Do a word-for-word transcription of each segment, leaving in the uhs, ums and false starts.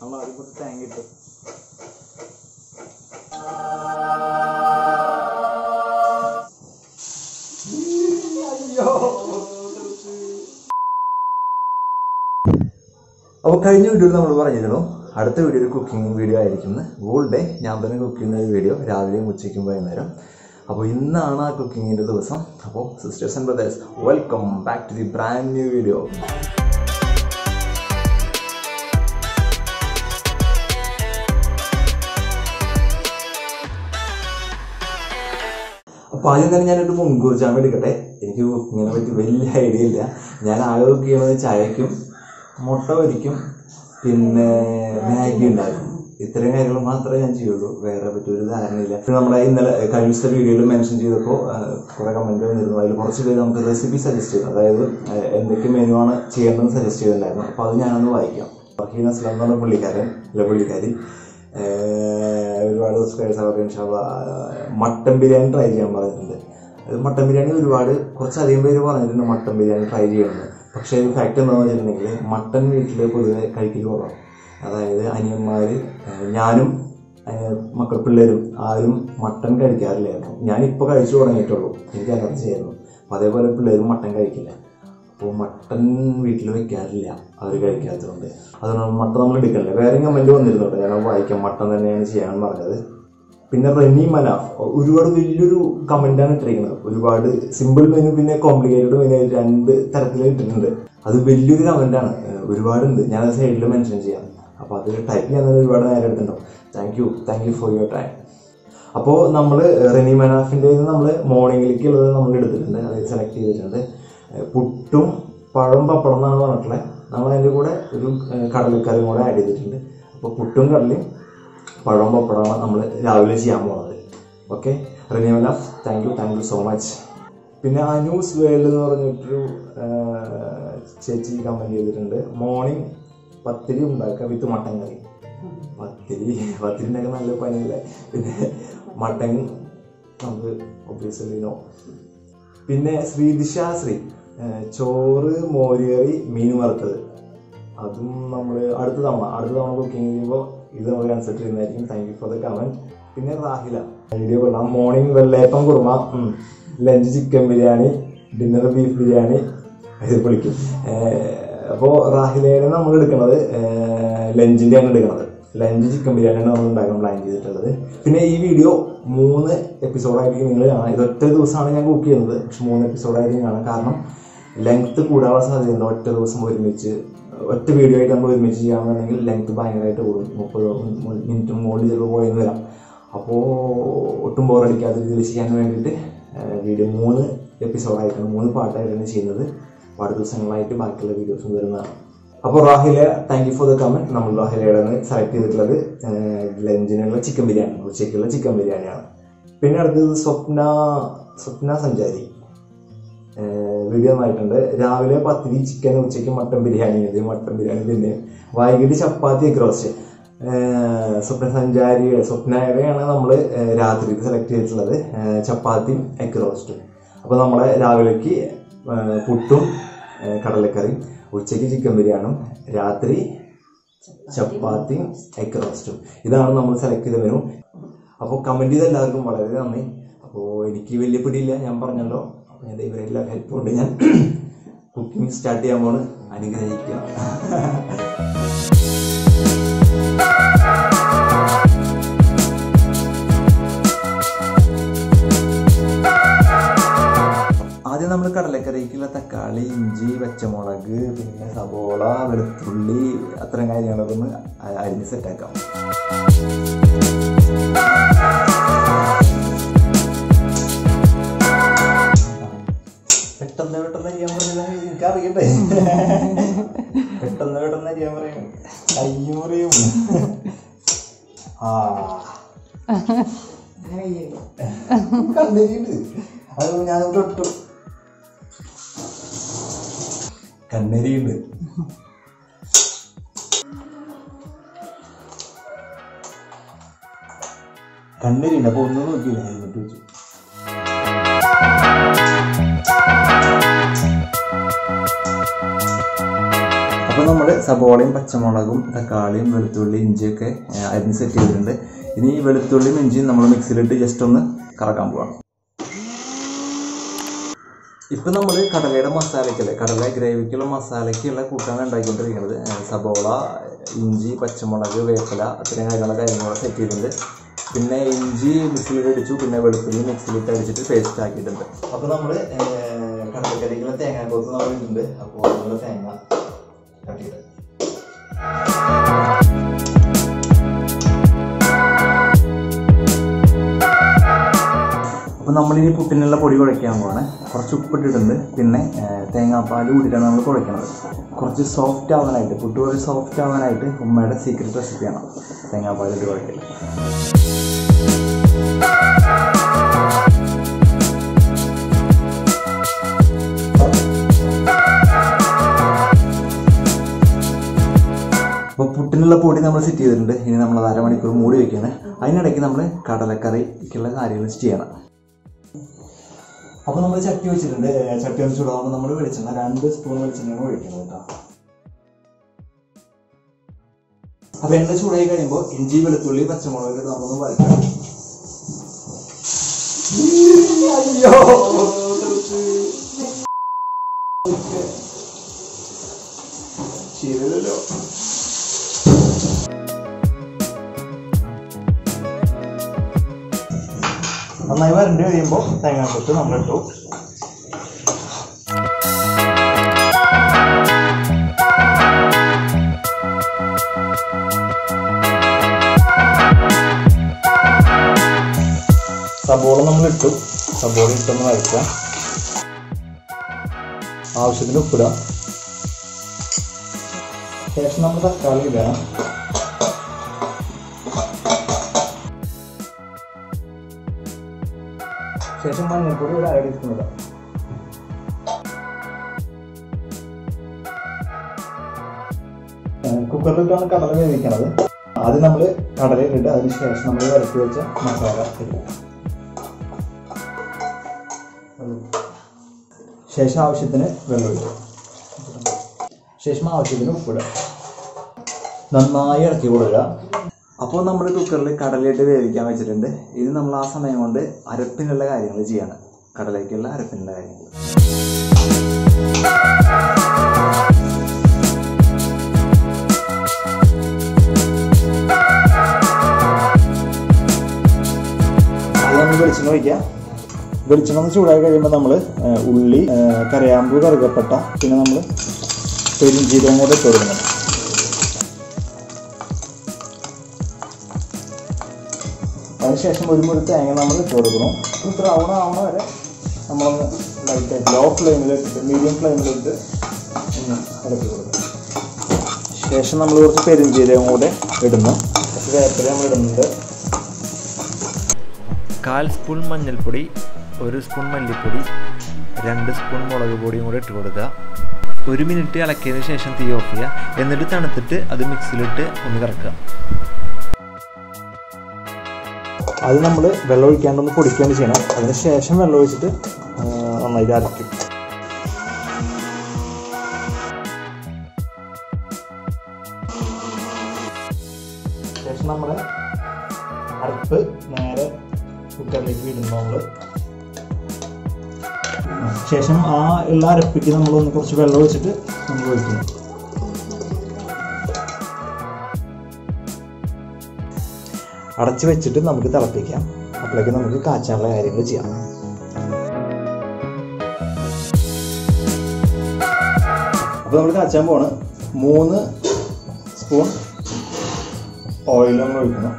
நல்லா அடிபட்டு தேங்கிட்டு അപ്പോൾ കഴിഞ്ഞ വീഡിയോയിൽ നമ്മൾ പറഞ്ഞിരുന്നു അടുത്ത വീഡിയോ ഒരു കുക്കിംഗ് വീഡിയോ ആയിരിക്കുന്നു. ഹോൾ ഡേ ഞാൻ തന്നെ കുക്ക് ചെയ്യുന്ന ഒരു വീഡിയോ, രാവിലെയും ഉച്ചയ്ക്കും വൈകുന്നേരം. അപ്പോൾ ഇന്നാണ് ആ കുക്കിങ്ങിൻ്റെ ദിവസം. അപ്പോൾ sisters and brothers, welcome back to the brand new video. അപ്പോൾ ആദ്യം തന്നെ ഞാനൊരു മുൻകൂർ ജാമ്യം എടുക്കട്ടെ. എനിക്ക് കുക്കിങ്ങിനെ പറ്റി വലിയ ഐഡിയ ഇല്ല. ഞാൻ ആകെ കുക്ക് ചെയ്യണത് ചായക്കും മുട്ട പൊരിക്കും പിന്നെ മാഗി ഉണ്ടാക്കും. ഇത്രയും കാര്യങ്ങൾ മാത്രമേ ഞാൻ ചെയ്യുള്ളൂ, വേറെ പറ്റിയൊരു ധാരണയില്ല. പിന്നെ നമ്മുടെ ഇന്നലെ കഴിഞ്ഞ വീഡിയോയിൽ മെൻഷൻ ചെയ്തപ്പോൾ കുറേ കമൻറ്റ് വന്നിരുന്നു. അതിൽ കുറച്ച് പേര് നമുക്ക് റെസിപ്പി സജസ്റ്റ് ചെയ്തു, അതായത് എന്തൊക്കെ മെനു ആണ് ചെയ്യേണ്ടതെന്ന് സജസ്റ്റ് ചെയ്തിട്ടുണ്ടായിരുന്നു. അപ്പോൾ അത് ഞാനൊന്ന് വായിക്കാം. ഫർഹീൻ അസ്ലം എന്ന് പറഞ്ഞ പുള്ളിക്കാരൻ അല്ല പുള്ളിക്കാരി ഒരുപാട് സബ്സ്ക്രൈബേഴ്സ് അവർക്ക് ഇൻഷാള്ള മട്ടൻ ബിരിയാണി ട്രൈ ചെയ്യാൻ പറഞ്ഞിട്ടുണ്ട്. അത് മട്ടൻ ബിരിയാണി ഒരുപാട് കുറച്ചധികം പേര് പറഞ്ഞിട്ടുണ്ട് മട്ടൻ ബിരിയാണി ട്രൈ ചെയ്യണമെന്ന്. പക്ഷേ ഒരു ഫാക്റ്റ് എന്താണെന്ന് വെച്ചിട്ടുണ്ടെങ്കിൽ മട്ടൻ വീട്ടിൽ പൊതുവെ കഴിക്കൽ കുറവാണ്. അതായത് അനിയന്മാർ, ഞാനും മക്കൾ പിള്ളേരും ആരും മട്ടൻ കഴിക്കാറില്ലായിരുന്നു. ഞാനിപ്പോൾ കഴിച്ചു തുടങ്ങിയിട്ടുള്ളൂ, എനിക്ക് അലർജി ആയിരുന്നു. അപ്പോൾ അതേപോലെ പിള്ളേരും മട്ടൻ കഴിക്കില്ല. അപ്പോൾ മട്ടൻ വീട്ടിൽ വെക്കാറില്ല അവർ കഴിക്കാത്തതുകൊണ്ട്. അതുകൊണ്ട് മട്ടൺ നമ്മൾ എടുക്കല്ലേ. വേറെ കമൻറ്റ് വന്നിരുന്നുണ്ട്, ഞാൻ വായിക്കാം. മട്ടൺ തന്നെയാണ് ചെയ്യാൻ പറഞ്ഞത്. പിന്നെ റെനി മനാഫ് ഒരുപാട് വലിയൊരു കമൻറ്റാണ് ഇട്ടിരിക്കുന്നത്. ഒരുപാട് സിമ്പിൾ മെനു പിന്നെ കോംപ്ലിക്കേറ്റഡ് മെനു രണ്ട് തരത്തിൽ ഇട്ടിട്ടുണ്ട്. അത് വലിയൊരു കമൻറ്റാണ്, ഒരുപാടുണ്ട്. ഞാനത് സൈഡിൽ മെൻഷൻ ചെയ്യാം. അപ്പോൾ അത് ടൈപ്പ് ചെയ്യാൻ ഒരുപാട് നേരം എടുത്തിട്ടുണ്ടാവും. Thank you thank you for your time. അപ്പോൾ നമ്മൾ റെനി മനാഫിൻ്റെ നമ്മൾ മോർണിംഗിലേക്ക് ഉള്ളത് നമ്മൾ എടുത്തിട്ടുണ്ട്, അത് സെലക്ട് ചെയ്തിട്ടുണ്ട്. പുട്ടും പഴം പപ്പടം എന്നാണ് പറഞ്ഞിട്ടുള്ളത്. നമ്മൾ അതിൻ്റെ കൂടെ ഒരു കടലക്കറിയും കൂടെ ആഡ് ചെയ്തിട്ടുണ്ട്. അപ്പോൾ പുട്ടും കടലയും പഴം പപ്പടമാണ് നമ്മൾ രാവിലെ ചെയ്യാൻ പോകുന്നത്. Okay Renimala, thank you thank you so much. പിന്നെ അനൂസ് വേൽ എന്ന് പറഞ്ഞിട്ടൊരു ചേച്ചി കമൻറ്റ് ചെയ്തിട്ടുണ്ട്, മോർണിംഗ് പത്തിരി ഉണ്ടാക്കുക വിത്ത് മട്ടൻ കറി. പത്തിരി പത്തിരി ഉണ്ടാക്കാൻ നല്ല പണിയില്ലേ. പിന്നെ മട്ടൻ നമുക്ക് ഒബ്വിയസ്ലി നോ. പിന്നെ ശ്രീദിശാശ്രീ ചോറ് മോര് കറി മീൻ വറുത്തത്, അതും നമ്മൾ അടുത്ത തവണ അടുത്ത തവണ കുക്കിംഗ് ചെയ്യുമ്പോൾ ഇത് നമുക്ക് കൺസൾട്ട് ചെയ്യുന്നതായിരിക്കും. Thank you for the comment. പിന്നെ റാഹില ഐഡിയ കൊള്ളാം. മോർണിംഗ് വെള്ളയപ്പം kurma, lunch chicken biryani, dinner beef biryani. ഇത് പൊളിക്കും. അപ്പോൾ റാഹിലയാണ് നമ്മൾ എടുക്കുന്നത്, ലഞ്ചിൻ്റെയാണ് എടുക്കുന്നത്. ലഞ്ച് ചിക്കൻ ബിരിയാണിയാണ് നമ്മൾ ഉണ്ടാക്കാൻ പ്ലാൻ ചെയ്തിട്ടുള്ളത്. പിന്നെ ഈ വീഡിയോ മൂന്ന് എപ്പിസോഡായിരിക്കും നിങ്ങൾ കാണാം. ഇതൊറ്റ ദിവസമാണ് ഞാൻ കുക്ക് ചെയ്യുന്നത്, പക്ഷെ മൂന്ന് എപ്പിസോഡായിരിക്കും കാണാം. കാരണം ലെങ്ത്ത് കൂടാനുള്ള സാധ്യതയുണ്ട്. ഒറ്റ ദിവസം ഒരുമിച്ച് ഒറ്റ വീഡിയോ ആയിട്ട് നമ്മൾ ഒരുമിച്ച് ചെയ്യാമെന്നുണ്ടെങ്കിൽ ലെങ്ത്ത് ഭയങ്കരമായിട്ട് കൂടും. മുപ്പത് മിനിറ്റ് മുകളിൽ ചിലപ്പോൾ പോയെന്ന് വരാം. അപ്പോൾ ഒട്ടും ബോറടിക്കാത്ത രീതിയിൽ ചെയ്യാൻ വേണ്ടിയിട്ട് വീഡിയോ മൂന്ന് എപ്പിസോഡായിട്ടാണ് മൂന്ന് പാട്ടായിട്ടാണ് ചെയ്യുന്നത്. പാട് ദിവസങ്ങളായിട്ട് ബാക്കിയുള്ള വീഡിയോസും വരുന്നതാണ്. അപ്പോൾ Rahila thank you for the comment. നമ്മൾ റാഹിലയുടെ സെലക്ട് ചെയ്തിട്ടുള്ളത് ലഞ്ചിനുള്ള ചിക്കൻ ബിരിയാണി, ഉച്ചയ്ക്കുള്ള ചിക്കൻ ബിരിയാണിയാണ്. പിന്നെ അടുത്തത് സ്വപ്ന സ്വപ്ന സഞ്ചാരി വീഡിയോ ആയിട്ടുണ്ട്. രാവിലെ പത്തിരി ചിക്കൻ, ഉച്ചയ്ക്ക് മട്ടൻ ബിരിയാണി, ഇത് മട്ടൻ ബിരിയാണി തന്നെ, വൈകിട്ട് ചപ്പാത്തി ഗ്രോസ്റ്റ്. സ്വപ്ന സഞ്ചാരി സ്വപ്നയാണ് നമ്മൾ രാത്രി സെലക്ട് ചെയ്തിട്ടുള്ളത്, ചപ്പാത്തിയും എഗ് റോസ്റ്റും. അപ്പോൾ നമ്മളെ രാവിലേക്ക് പുട്ടും കടലക്കറിയും, ഉച്ചയ്ക്ക് ചിക്കൻ ബിരിയാണി, രാത്രി ചപ്പാത്തിയും എഗ് റോസ്റ്റും. ഇതാണ് നമ്മൾ സെലക്ട് ചെയ്ത് വരും. അപ്പോൾ കമൻറ്റ് ചെയ്ത എല്ലാവർക്കും വളരെ നന്ദി. അപ്പോൾ എനിക്ക് വലിയ പിടിയില്ല, ഞാൻ പറഞ്ഞല്ലോ ഇവരെല്ലാം ഹെൽപ്പ് കൊണ്ട് ഞാൻ കുക്കിംഗ് സ്റ്റാർട്ട് ചെയ്യാൻ പോണ്. അനുഗ്രഹിക്കാം. ആദ്യം നമ്മൾ കടലക്കറിക്കുള്ള തക്കാളി, ഇഞ്ചി, പച്ചമുളക്, പിന്നെ സബോള, വെളുത്തുള്ളി, അത്തരം കാര്യങ്ങളൊക്കെ ഒന്ന് അരിഞ്ഞ് സെറ്റാക്കാം. പെട്ടെന്ന് പെട്ടെന്ന് ചെയ്യാൻ പറഞ്ഞില്ല, എനിക്കറിയട്ടെ. പെട്ടെന്ന് പെട്ടെന്ന് ചെയ്യാൻ പറയും, കയ്യൂറിയും. ആ കണ്ണിട്ട് അത് ഞാൻ തൊട്ടു കണ്ണെരിയുണ്ട്. കണ്ണെരിയുണ്ട്. അപ്പൊ ഒന്നും നോക്കിയില്ല, എന്നിട്ട് വെച്ചു. അപ്പം നമ്മൾ സബോളയും പച്ചമുളകും തക്കാളിയും വെളുത്തുള്ളി ഇഞ്ചിയൊക്കെ അരിഞ്ഞ് സെറ്റ് ചെയ്തിട്ടുണ്ട്. ഇനി ഈ വെളുത്തുള്ളിയും ഇഞ്ചിയും നമ്മൾ മിക്സിയിലിട്ട് ജസ്റ്റ് ഒന്ന് കറക്കാൻ പോവാണ്. ഇപ്പം നമ്മൾ കടലയുടെ മസാലയ്ക്കല്ലേ കടല ഗ്രേവിക്കുള്ള മസാലയ്ക്കുള്ള കൂട്ടാണ് ഉണ്ടാക്കിക്കൊണ്ടിരിക്കുന്നത്. സബോള, ഇഞ്ചി, പച്ചമുളക്, വേപ്പില അത്രയും കാര്യങ്ങളെ കാര്യങ്ങളൊക്കെ സെറ്റ് ചെയ്തിട്ടുണ്ട്. പിന്നെ ഇഞ്ചി മിക്സിലിട്ട് അടിച്ചു, പിന്നെ വെളുത്തുള്ളി മിക്സിലിട്ട് അടിച്ചിട്ട് പേസ്റ്റ് ആക്കിയിട്ടുണ്ട്. അപ്പോൾ നമ്മൾ കടലക്കറിക്കുള്ള തേങ്ങാക്കോത്ത് നമ്മൾ ഇട്ടിട്ടുണ്ട്. അപ്പോൾ നമ്മൾ തേങ്ങ കട്ടിയിട്ട് അപ്പോൾ നമ്മളിനി പുട്ടിനുള്ള പൊടി കുഴയ്ക്കാൻ പോവാണ്. കുറച്ച് ഉപ്പിട്ടിട്ടുണ്ട്, പിന്നെ തേങ്ങാപ്പാൽ കൂടിയിട്ടാണ് നമ്മൾ കുഴയ്ക്കണത്. കുറച്ച് സോഫ്റ്റ് ആവാനായിട്ട്, പുട്ട് കുറച്ച് സോഫ്റ്റ് ആവാനായിട്ട് ഉമ്മയുടെ സീക്രട്ട് റെസിപ്പിയാണ് തേങ്ങാപ്പാലിട്ട് കുഴയ്ക്കൽ. അപ്പോൾ പുട്ടിനുള്ള പൊടി നമ്മൾ സെറ്റ് ചെയ്തിട്ടുണ്ട്. ഇനി നമ്മൾ അത് അരമണിക്കൂർ മൂടി വയ്ക്കുകയാണ്. അതിനിടയ്ക്ക് നമ്മൾ കടലക്കറിക്കുള്ള കാര്യങ്ങൾ ചെയ്യണം. അപ്പോൾ നമ്മൾ ചട്ടി വെച്ചിട്ടുണ്ട്. ചട്ടി ഒന്ന് ചൂടാകുമ്പോൾ നമ്മൾ വെളിച്ചെണ്ണ രണ്ട് സ്പൂൺ വെളിച്ചെണ്ണയാണ് ഒഴിക്കണം കേട്ടോ. അപ്പോൾ എണ്ണ ചൂടായി കഴിയുമ്പോൾ ഇഞ്ചി, വെളുത്തുള്ളി, പച്ചമുളക് നമ്മളൊന്ന് വഴറ്റണം. അയ്യോ, ശരിയല്ലോ. നന്നായി വരണ്ട് കഴിയുമ്പോൾ തേങ്ങാക്കൊത്ത് നമ്മളിട്ടു. സബോള നമ്മളിട്ടു. സബോള ഇട്ടൊന്ന് വരയ്ക്കുക. ആവശ്യത്തിന് ഉപ്പിടുക. ശേഷം നമ്മൾ തക്കാളി ഇടണം. ശേഷം മഞ്ഞൾപ്പൊടി ഒരു അര ടീസ്പൂൺ ഇടാം. കുക്കറിലിട്ടാണ് കടല വേവിക്കണത്. ആദ്യം നമ്മൾ കടല ഇട്ടിട്ട് അതിന് ശേഷം നമ്മൾ വരട്ടി വെച്ച മസാല ഇടും. ശേഷം ആവശ്യത്തിന് വെള്ളം ഇടും. ശേഷം ആവശ്യത്തിന് ഉപ്പിടുക. നന്നായി ഇറക്കി കൊടുക്കുക. അപ്പോൾ നമ്മൾ കുക്കറിൽ കടലയിട്ട് വേവിക്കാൻ വെച്ചിട്ടുണ്ട്. ഇത് നമ്മൾ ആ സമയം കൊണ്ട് അരപ്പിനുള്ള കാര്യങ്ങൾ ചെയ്യണം. കടലയ്ക്കുള്ള അരപ്പിനുള്ള കാര്യങ്ങൾ. അത് നമ്മൾ വെളിച്ചെണ്ണ വയ്ക്കുക. വെളിച്ചെണ്ണ ഒന്ന് ചൂടായി കഴിയുമ്പോൾ നമ്മൾ ഉള്ളി, കരയാമ്പൂ, കറുകപ്പട്ട, പിന്നെ നമ്മൾ പെരിഞ്ചീരകം കൂടെ ഇട്ട് കൊടുക്കണം. അതിനുശേഷം ഒരു മുറി തേങ്ങ നമ്മൾ ഇട്ട് കൊടുക്കണം. ഇത് ബ്രൗൺ ആവണ വരെ നമ്മളൊന്ന് ലൈറ്റായിട്ട് ലോ ഫ്ലെയിമിലിട്ടിട്ട് മീഡിയം ഫ്ലെയിമിലിട്ട് ഇറക്കി കൊടുക്കണം. ശേഷം നമ്മൾ കുറച്ച് പെരിഞ്ചീരകം കൂടെ ഇടുന്നു. കുറച്ച് വേപ്പില നമ്മൾ ഇടുന്നുണ്ട്. കാൽ സ്പൂൺ മഞ്ഞൾപ്പൊടി, ഒരു സ്പൂൺ മല്ലിപ്പൊടി, രണ്ട് സ്പൂൺ മുളക് പൊടിയും കൂടെ ഇട്ട് കൊടുക്കുക. ഒരു മിനിറ്റ് ഇളക്കിയതിന് ശേഷം തീ ഓഫ് ചെയ്യുക. എന്നിട്ട് തണുത്തിട്ട് അത് മിക്സിയിലിട്ട് ഒന്ന് കറക്കുക. അത് നമ്മൾ വെള്ളം ഒഴിക്കാണ്ടൊന്ന് പൊടിക്കാണ്ട് ചെയ്യണം. അതിനുശേഷം വെള്ളം ഒഴിച്ചിട്ട് നന്നായി അരയ്ക്കും. ശേഷം നമ്മൾ അരപ്പ് നേരെ കുക്കറിലേക്ക് ഇടുന്നു നമ്മൾ. ശേഷം ആ ഉള്ള അരപ്പിക്ക് നമ്മളൊന്ന് കുറച്ച് വെള്ളം ഒഴിച്ചിട്ട് നമ്മൾ ഒഴിക്കുന്നു. അടച്ച് വെച്ചിട്ട് നമുക്ക് തിളപ്പിക്കാം. അപ്പോഴേക്കും നമുക്ക് കാച്ചാനുള്ള കാര്യങ്ങൾ ചെയ്യാം. അപ്പോൾ നമ്മൾ കാച്ചാൻ പോകണം. മൂന്ന് സ്പൂൺ ഓയിൽ നമ്മൾ ഒഴിക്കണം.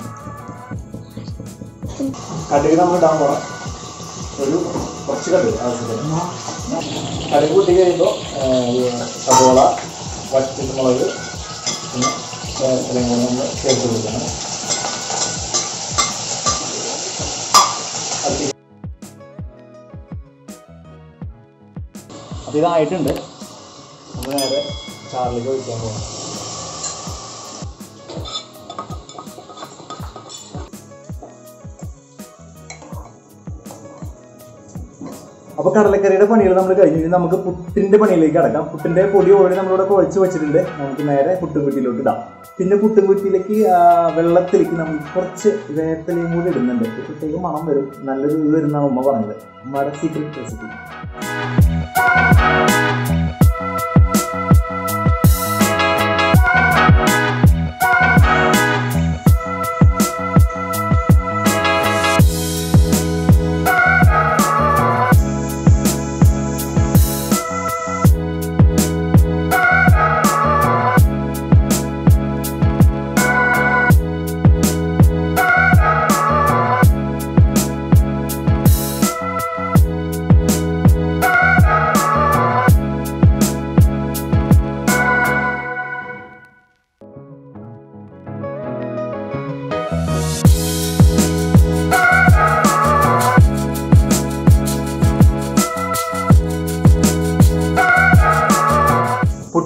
കടുക് നമ്മൾ ഇടാൻ പോകണം. ഒരു കുറച്ച് കടുക് ആവശ്യത്തിന്. കടുക് കൂട്ടി കഴിയുമ്പോൾ സബോള, പച്ചമുളക്, പിന്നെ ഇത്രയും കൂടെ നമ്മൾ ചേർത്ത് കൊടുക്കണം. അപ്പോൾ ഇതായിട്ടുണ്ട്. നമ്മൾ നേരെ ചാറിലേക്ക് ഒഴിക്കാൻ പോകണം. അപ്പോൾ കടലക്കറിയുടെ പണികൾ കഴിഞ്ഞ് കഴിഞ്ഞാൽ നമുക്ക് പുട്ടിൻ്റെ പണിയിലേക്ക് അടക്കാം. പുട്ടിൻ്റെ പൊടി ഓൾറെഡി നമ്മളിവിടെ കുഴച്ച് വെച്ചിട്ടുണ്ട്. നമുക്ക് നേരെ പുട്ടുംകുറ്റിയിലോട്ട് ഇടാം. പിന്നെ പുട്ടുംകുറ്റിയിലേക്ക് വെള്ളത്തിലേക്ക് നമുക്ക് കുറച്ച് വേപ്പിലയും കൂടി ഇടുന്നുണ്ട്. ഇപ്പോഴത്തേക്ക് മണം വരും, നല്ലൊരു ഇത് വരുന്നതാണ് ഉമ്മ പറഞ്ഞത്. ഉമ്മയുടെ സീക്രട്ട് റെസിപ്പി.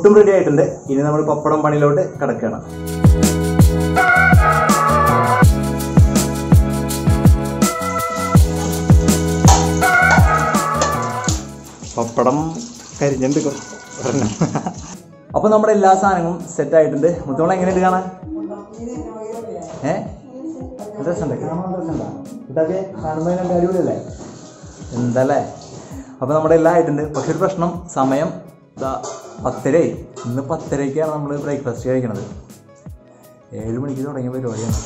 പുട്ടും റെഡി ആയിട്ടുണ്ട്. ഇനി നമ്മൾ പപ്പടം പണിയിലോട്ട് കിടക്കുകയാണ്. പപ്പടം കരിഞ്ഞുണ്ട്. അപ്പൊ നമ്മുടെ എല്ലാ സാധനങ്ങളും സെറ്റ് ആയിട്ടുണ്ട്. മുത്തോളം എങ്ങനെയുണ്ട് കാണാൻ? ഏഹ് ഡ്രസ്സുണ്ട്, ഇതൊക്കെ കാണുമ്പോൾ അടിപൊളിയല്ലേ? എന്തല്ലേ? അപ്പൊ നമ്മുടെ എല്ലാം ആയിട്ടുണ്ട്. പക്ഷെ ഒരു പ്രശ്നം, സമയം ഇതാ പത്തരയായി. ഇന്ന് പത്തരയ്ക്കാണ് നമ്മൾ ബ്രേക്ക്ഫാസ്റ്റ് കഴിക്കണത്. ഏഴ് മണിക്ക് തുടങ്ങിയ പരിപാടിയാണ്.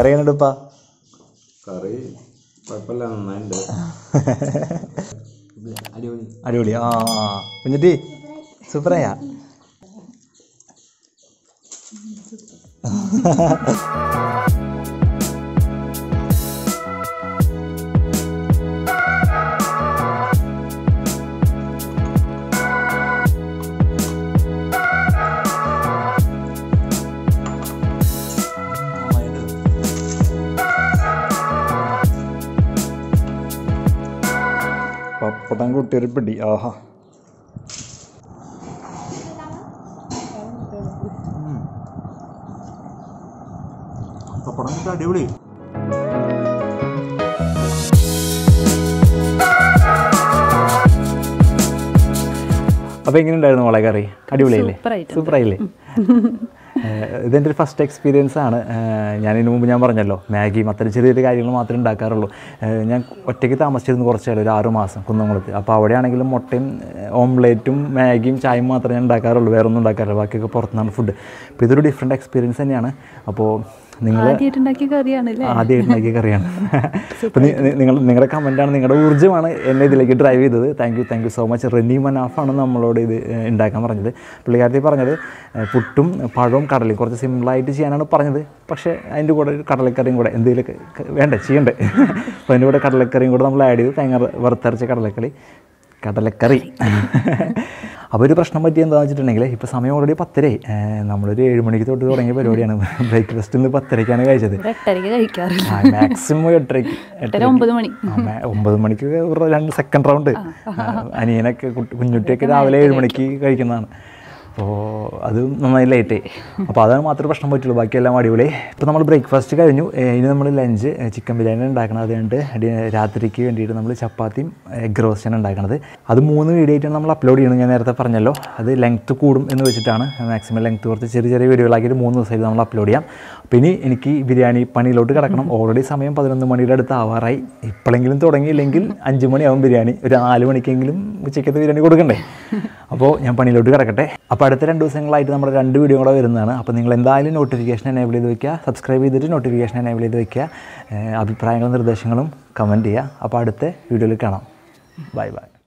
കറി എങ്ങനെടുപ്പാ? കറി കുഴപ്പമില്ല, നന്നായിട്ട് അടിപൊളി അടിപൊളി. ആ കുഞ്ഞിട്ടി സൂപ്പറായാ. പപ്പടം കുട്ടിയൊരു പിടി. ആഹാ, പപ്പടം കുട്ടി അടിപൊളി. അപ്പൊ എങ്ങനെയുണ്ടായിരുന്നു മോളെ കറി? അടിപൊളിയായില്ലേ? സൂപ്പറായില്ലേ? ഇതെൻ്റെ ഒരു ഫസ്റ്റ് എക്സ്പീരിയൻസ് ആണ്. ഞാനതിന് മുമ്പ് ഞാൻ പറഞ്ഞല്ലോ, മാഗിയും അത്ര ചെറിയ ചെറിയ കാര്യങ്ങൾ മാത്രമേ ഉണ്ടാക്കാറുള്ളൂ. ഞാൻ ഒറ്റയ്ക്ക് താമസിച്ചിരുന്നു കുറച്ചായാലും ഒരു ആറു മാസം കുന്നംകുളത്ത്. അപ്പോൾ അവിടെയാണെങ്കിലും മുട്ടയും ഓംലേറ്റും മാഗിയും ചായയും മാത്രമേ ഞാൻ ഉണ്ടാക്കാറുള്ളൂ, വേറെ ഒന്നും ഉണ്ടാക്കാറില്ല. ബാക്കിയൊക്കെ പുറത്തുനിന്നാണ് ഫുഡ്. അപ്പോൾ ഇതൊരു ഡിഫറെൻ്റ് എക്സ്പീരിയൻസ് തന്നെയാണ്. അപ്പോൾ നിങ്ങൾ ആദ്യമായിട്ടുണ്ടാക്കിയ കറിയാണ്. അപ്പോൾ നിങ്ങൾ നിങ്ങളുടെ കമൻറ്റാണ്, നിങ്ങളുടെ ഊർജ്ജമാണ് എന്നെ ഇതിലേക്ക് ഡ്രൈവ് ചെയ്തത്. Thank you thank you so much. Reni മനാഫാണ് നമ്മളോട് ഇത് ഉണ്ടാക്കാൻ പറഞ്ഞത്. പുള്ളിക്കാരത്തിൽ പറഞ്ഞത് പുട്ടും പഴവും കടലും കുറച്ച് സിമ്പിളായിട്ട് ചെയ്യാനാണ് പറഞ്ഞത്. പക്ഷേ അതിൻ്റെ കൂടെ ഒരു കടലക്കറിയും കൂടെ എന്തെങ്കിലുമൊക്കെ വേണ്ട ചെയ്യണ്ടേ? അപ്പോൾ അതിൻ്റെ കൂടെ കടലക്കറിയും കൂടെ നമ്മൾ ആഡ് ചെയ്ത് തേങ്ങ വറുത്തരച്ച കടലക്കറി കടലക്കറി അപ്പോൾ ഒരു പ്രശ്നം പറ്റിയ എന്താണെന്ന് വെച്ചിട്ടുണ്ടെങ്കിൽ, ഇപ്പോൾ സമയം ഓൾറെഡി പത്തരയായി. നമ്മളൊരു ഏഴ് മണിക്ക് തൊട്ട് തുടങ്ങിയ പരിപാടിയാണ്. ബ്രേക്ക്ഫാസ്റ്റ് ഇന്ന് പത്തരയ്ക്കാണ് കഴിച്ചത്. മാക്സിമം എട്ടരയ്ക്ക് എട്ടര ഒമ്പത് മണി ഒമ്പത് മണിക്ക് രണ്ട് സെക്കൻഡ് റൗണ്ട്. അനിയനൊക്കെ കുഞ്ഞുട്ടിയൊക്കെ രാവിലെ ഏഴ് മണിക്ക് കഴിക്കുന്നതാണ്. അപ്പോൾ അത് നന്നായി ലേറ്റായി. അപ്പോൾ അതാണ് മാത്രമേ പ്രശ്നം പറ്റുള്ളൂ, ബാക്കിയെല്ലാം അടിപൊളി. ഇപ്പോൾ നമ്മൾ ബ്രേക്ക്ഫാസ്റ്റ് കഴിഞ്ഞു. ഇനി നമ്മൾ ലഞ്ച് ചിക്കൻ ബിരിയാണി ഉണ്ടാക്കണം. അതുകൊണ്ട് രാത്രിക്ക് വേണ്ടിയിട്ട് നമ്മൾ ചപ്പാത്തിയും എഗ് റോസ്റ്റാണ് ഉണ്ടാക്കണത്. അത് മൂന്ന് വീഡിയോ ആയിട്ടാണ് നമ്മൾ അപ്ലോഡ് ചെയ്യുന്നത്. ഞാൻ നേരത്തെ പറഞ്ഞല്ലോ, അത് ലെങ്ത്ത് കൂടും എന്ന് വെച്ചിട്ടാണ് മാക്സിമം ലെങ്ത്ത് കുറച്ച് ചെറിയ ചെറിയ വീഡിയോകളാക്കിയിട്ട് മൂന്ന് ദിവസമായിട്ട് നമ്മൾ അപ്ലോഡ് ചെയ്യാം. പിന്നെ എനിക്ക് ബിരിയാണി പണിയിലോട്ട് കിടക്കണം. ഓൾറെഡി സമയം പതിനൊന്ന് മണിയുടെ അടുത്ത് ആവാറായി. ഇപ്പോഴെങ്കിലും തുടങ്ങിയില്ലെങ്കിൽ അഞ്ച് മണിയാവും ബിരിയാണി. ഒരു നാല് മണിക്കെങ്കിലും ഉച്ചയ്ക്കത്തെ ബിരിയാണി കൊടുക്കണ്ടേ? അപ്പോൾ ഞാൻ പണിയിലോട്ട് കിടക്കട്ടെ. അപ്പോൾ അടുത്ത രണ്ട് ദിവസങ്ങളായിട്ട് നമ്മുടെ രണ്ട് വീഡിയോ കൂടെ വരുന്നതാണ്. അപ്പോൾ നിങ്ങൾ എന്തായാലും നോട്ടിഫിക്കേഷൻ എനേബിൾ ചെയ്ത് വയ്ക്കുക. സബ്സ്ക്രൈബ് ചെയ്തിട്ട് നോട്ടിഫിക്കേഷൻ എനേബിൾ ചെയ്ത് വയ്ക്കുക. അഭിപ്രായങ്ങളും നിർദ്ദേശങ്ങളും കമൻറ്റ് ചെയ്യുക. അപ്പോൾ അടുത്ത വീഡിയോയിൽ കാണാം. Bye by.